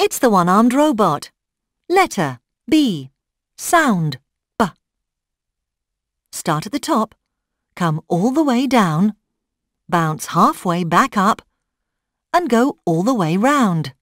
It's the one-armed robot. Letter B. Sound B. Start at the top, come all the way down, bounce halfway back up, and go all the way round.